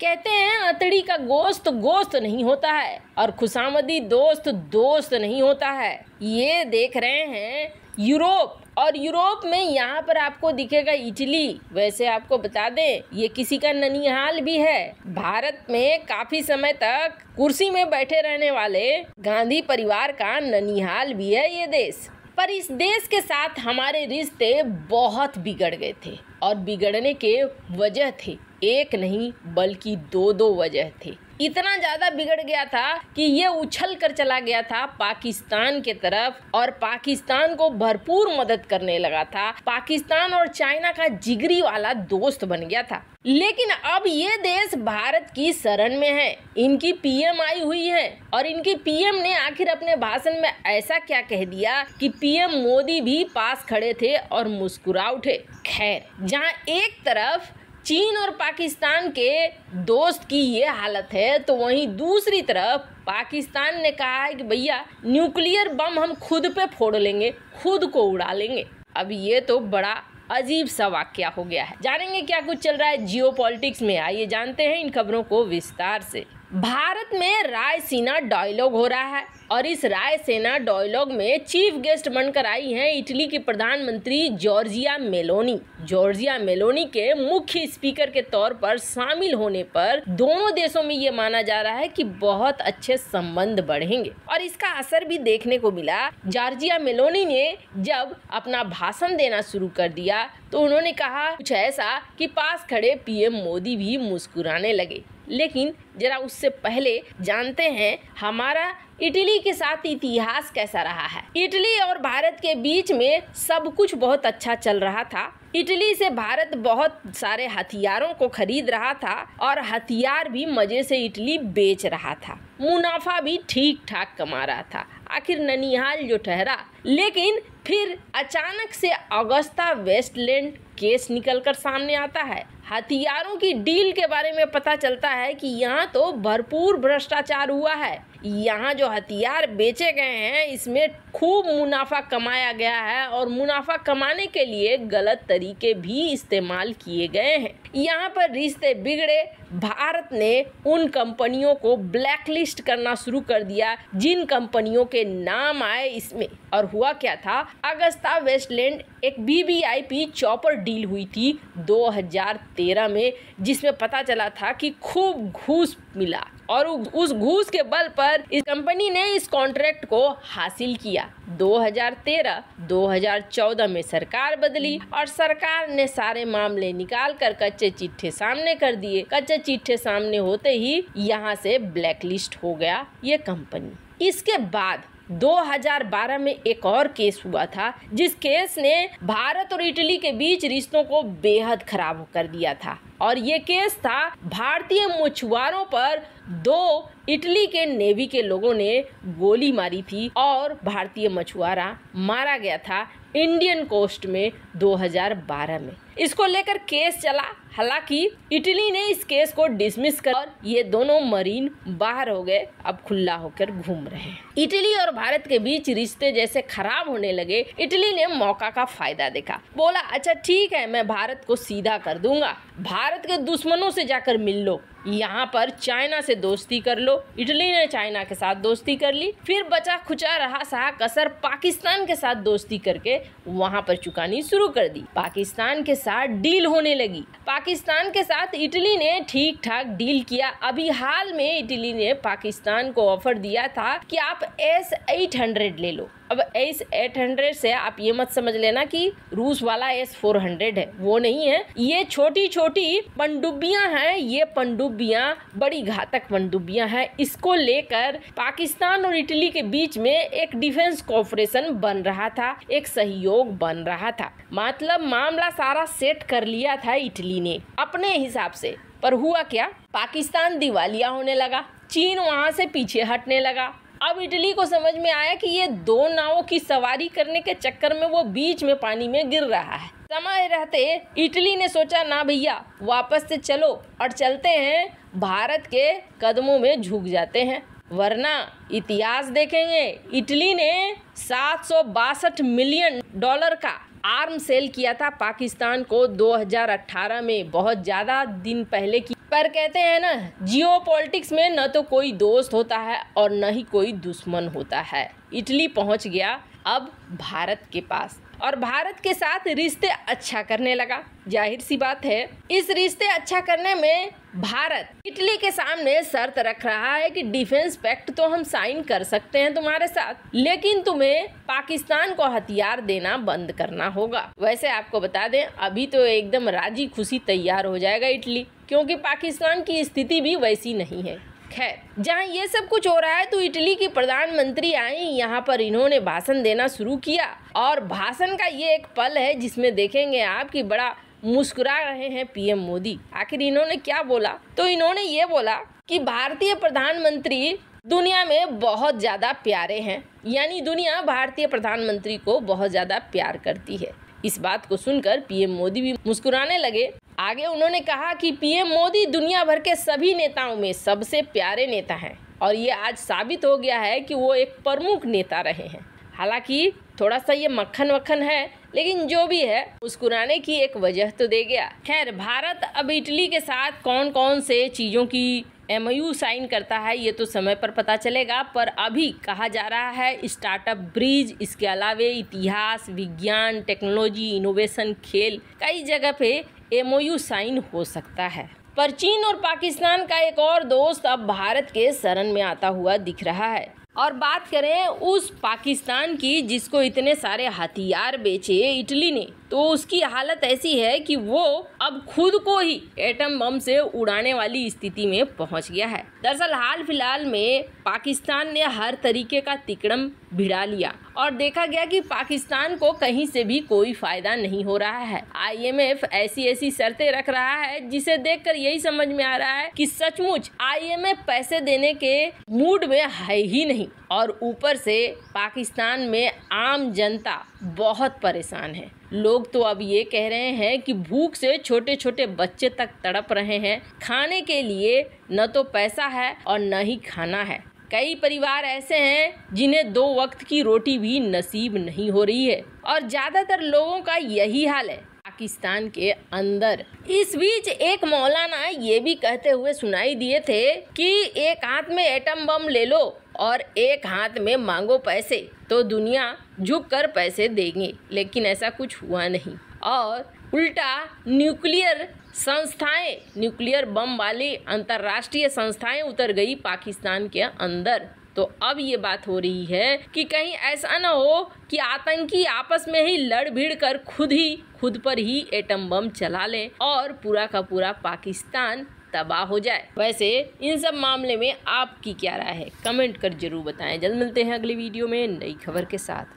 कहते हैं अतड़ी का गोश्त गोश्त नहीं होता है और खुशामदी दोस्त दोस्त नहीं होता है। ये देख रहे हैं यूरोप, और यूरोप में यहाँ पर आपको दिखेगा इटली। वैसे आपको बता दें ये किसी का ननिहाल भी है। भारत में काफी समय तक कुर्सी में बैठे रहने वाले गांधी परिवार का ननिहाल भी है ये देश। पर इस देश के साथ हमारे रिश्ते बहुत बिगड़ गए थे और बिगड़ने के वजह थे एक नहीं बल्कि दो दो वजह थे। इतना ज़्यादा बिगड़ गया था कि ये उछल कर चला गया था पाकिस्तान के तरफ और पाकिस्तान को भरपूर मदद करने लगा था। पाकिस्तान और चाइना का जिगरी वाला दोस्त बन गया था। लेकिन अब ये देश भारत की शरण में है। इनकी पीएम आई हुई है और इनकी पीएम ने आखिर अपने भाषण में ऐसा क्या कह दिया कि पीएम मोदी भी पास खड़े थे और मुस्कुरा उठे। खैर, जहाँ एक तरफ चीन और पाकिस्तान के दोस्त की ये हालत है तो वहीं दूसरी तरफ पाकिस्तान ने कहा है कि भैया न्यूक्लियर बम हम खुद पे फोड़ लेंगे, खुद को उड़ा लेंगे। अब ये तो बड़ा अजीब सा वाकया हो गया है। जानेंगे क्या कुछ चल रहा है जियोपॉलिटिक्स में, आइए जानते हैं इन खबरों को विस्तार से। भारत में रायसीना डायलॉग हो रहा है और इस रायसीना डायलॉग में चीफ गेस्ट बनकर आई हैं इटली की प्रधानमंत्री जॉर्जिया मेलोनी। जॉर्जिया मेलोनी के मुख्य स्पीकर के तौर पर शामिल होने पर दोनों देशों में ये माना जा रहा है कि बहुत अच्छे संबंध बढ़ेंगे और इसका असर भी देखने को मिला। जॉर्जिया मेलोनी ने जब अपना भाषण देना शुरू कर दिया तो उन्होंने कहा कुछ ऐसा कि पास खड़े पीएम मोदी भी मुस्कुराने लगे। लेकिन जरा उससे पहले जानते हैं हमारा इटली के साथ इतिहास कैसा रहा है। इटली और भारत के बीच में सब कुछ बहुत अच्छा चल रहा था। इटली से भारत बहुत सारे हथियारों को खरीद रहा था और हथियार भी मजे से इटली बेच रहा था, मुनाफा भी ठीक ठाक कमा रहा था। आखिर ननिहाल जो ठहरा। लेकिन फिर अचानक से अगस्ता वेस्टलैंड केस निकलकर सामने आता है। हथियारों की डील के बारे में पता चलता है कि यहाँ तो भरपूर भ्रष्टाचार हुआ है। यहाँ जो हथियार बेचे गए हैं इसमें खूब मुनाफा कमाया गया है और मुनाफा कमाने के लिए गलत तरीके भी इस्तेमाल किए गए हैं। यहाँ पर रिश्ते बिगड़े। भारत ने उन कंपनियों को ब्लैकलिस्ट करना शुरू कर दिया जिन कंपनियों के नाम आए इसमें। और हुआ क्या था, अगस्ता वेस्टलैंड एक वीवीआईपी चॉपर डील हुई थी 2013 में जिसमें पता चला था कि खूब घूस मिला और उस घूस के बल पर इस कंपनी ने इस कॉन्ट्रैक्ट को हासिल किया। 2013-2014 में सरकार बदली और सरकार ने सारे मामले निकाल कर कच्चे चिट्ठे सामने कर दिए। कच्चे चिट्ठे सामने होते ही यहाँ से ब्लैकलिस्ट हो गया ये कंपनी। इसके बाद 2012 में एक और केस हुआ था जिस केस ने भारत और इटली के बीच रिश्तों को बेहद खराब कर दिया था और ये केस था भारतीय मछुआरों पर 2 इटली के नेवी के लोगों ने गोली मारी थी और भारतीय मछुआरा मारा गया था इंडियन कोस्ट में 2012 में। इसको लेकर केस चला। हालांकि इटली ने इस केस को डिसमिस कर और ये दोनों मरीन बाहर हो गए, अब खुला होकर घूम रहे हैं। इटली और भारत के बीच रिश्ते जैसे खराब होने लगे, इटली ने मौका का फायदा देखा। बोला अच्छा ठीक है मैं भारत को सीधा कर दूंगा, भारत के दुश्मनों से जाकर मिल लो, यहाँ पर चाइना से दोस्ती कर लो। इटली ने चाइना के साथ दोस्ती कर ली। फिर बचा खुचा रहा सहा कसर पाकिस्तान के साथ दोस्ती करके वहाँ पर चुकानी शुरू कर दी। पाकिस्तान के साथ डील होने लगी। पाकिस्तान के साथ इटली ने ठीक ठाक डील किया। अभी हाल में इटली ने पाकिस्तान को ऑफर दिया था कि आप S-800 ले लो। अब S-800 से आप ये मत समझ लेना कि रूस वाला S-400 है, वो नहीं है। ये छोटी छोटी पनडुब्बियां हैं, ये पनडुब्बियां बड़ी घातक पनडुब्बियां हैं। इसको लेकर पाकिस्तान और इटली के बीच में एक डिफेंस कोऑपरेशन बन रहा था, एक सहयोग बन रहा था। मतलब मामला सारा सेट कर लिया था इटली ने अपने हिसाब से। पर हुआ क्या, पाकिस्तान दिवालिया होने लगा, चीन वहाँ से पीछे हटने लगा। अब इटली को समझ में आया कि ये 2 नावों की सवारी करने के चक्कर में वो बीच में पानी में गिर रहा है। समय रहते इटली ने सोचा ना भैया वापस से चलो और चलते हैं भारत के कदमों में झुक जाते हैं, वरना इतिहास देखेंगे। इटली ने $762 मिलियन का आर्म सेल किया था पाकिस्तान को 2018 में, बहुत ज़्यादा दिन पहले की पर कहते हैं ना, जियोपॉलिटिक्स में न तो कोई दोस्त होता है और न ही कोई दुश्मन होता है। इटली पहुंच गया अब भारत के पास और भारत के साथ रिश्ते अच्छा करने लगा। जाहिर सी बात है, इस रिश्ते अच्छा करने में भारत इटली के सामने शर्त रख रहा है कि डिफेंस पैक्ट तो हम साइन कर सकते हैं तुम्हारे साथ, लेकिन तुम्हें पाकिस्तान को हथियार देना बंद करना होगा। वैसे आपको बता दें, अभी तो एकदम राजी खुशी तैयार हो जाएगा इटली, क्योंकि पाकिस्तान की स्थिति भी वैसी नहीं है। खैर, जहाँ ये सब कुछ हो रहा है तो इटली की प्रधानमंत्री आई, यहाँ पर इन्होंने भाषण देना शुरू किया और भाषण का ये एक पल है जिसमें देखेंगे आप कि बड़ा मुस्कुरा रहे हैं पीएम मोदी। आखिर इन्होंने क्या बोला? तो इन्होंने ये बोला कि भारतीय प्रधानमंत्री दुनिया में बहुत ज़्यादा प्यारे हैं, यानी दुनिया भारतीय प्रधानमंत्री को बहुत ज़्यादा प्यार करती है। इस बात को सुनकर पीएम मोदी भी मुस्कुराने लगे। आगे उन्होंने कहा कि पीएम मोदी दुनिया भर के सभी नेताओं में सबसे प्यारे नेता हैं और ये आज साबित हो गया है कि वो एक प्रमुख नेता रहे हैं। हालांकि थोड़ा सा ये मक्खन वक्खन है, लेकिन जो भी है मुस्कुराने की एक वजह तो दे गया। खैर, भारत अब इटली के साथ कौन कौन से चीज़ों की MOU साइन करता है ये तो समय पर पता चलेगा, पर अभी कहा जा रहा है स्टार्टअप ब्रिज, इसके अलावे इतिहास, विज्ञान, टेक्नोलॉजी, इनोवेशन, खेल, कई जगह पे MOU साइन हो सकता है। पर चीन और पाकिस्तान का एक और दोस्त अब भारत के शरण में आता हुआ दिख रहा है। और बात करें उस पाकिस्तान की जिसको इतने सारे हथियार बेचे इटली ने, तो उसकी हालत ऐसी है कि वो अब खुद को ही एटम बम से उड़ाने वाली स्थिति में पहुंच गया है। दरअसल हाल फिलहाल में पाकिस्तान ने हर तरीके का तिकड़म भिड़ा लिया और देखा गया कि पाकिस्तान को कहीं से भी कोई फायदा नहीं हो रहा है। IMF ऐसी ऐसी शर्तें रख रहा है जिसे देखकर यही समझ में आ रहा है कि सचमुच IMF पैसे देने के मूड में है ही नहीं, और ऊपर से पाकिस्तान में आम जनता बहुत परेशान है। लोग तो अब ये कह रहे हैं कि भूख से छोटे छोटे बच्चे तक तड़प रहे हैं, खाने के लिए न तो पैसा है और न ही खाना है। कई परिवार ऐसे हैं जिन्हें 2 वक्त की रोटी भी नसीब नहीं हो रही है और ज़्यादातर लोगों का यही हाल है पाकिस्तान के अंदर। इस बीच एक मौलाना ये भी कहते हुए सुनाई दिए थे कि एक हाथ में एटम बम ले लो और एक हाथ में मांगो पैसे तो दुनिया झुक कर पैसे देंगे, लेकिन ऐसा कुछ हुआ नहीं। और उल्टा न्यूक्लियर संस्थाएं, न्यूक्लियर बम वाली अंतर्राष्ट्रीय संस्थाएं उतर गई पाकिस्तान के अंदर। तो अब ये बात हो रही है कि कहीं ऐसा ना हो कि आतंकी आपस में ही लड़ भिड़ कर खुद पर ही एटम बम चला लें और पूरा का पूरा पाकिस्तान तबाह हो जाए। वैसे इन सब मामले में आपकी क्या राय है? कमेंट कर जरूर बताएं। जल्द मिलते हैं अगली वीडियो में नई खबर के साथ।